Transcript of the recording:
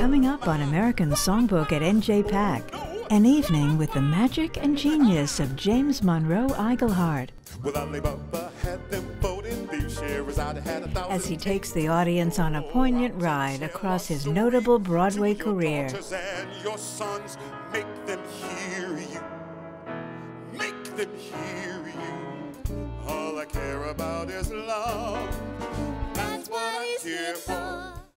Coming up on American Songbook at NJPAC, an evening with the magic and genius of James Monroe Iglehart, as he takes the audience on a poignant ride across his notable Broadway career. All I care about is love. That's what I'm here for.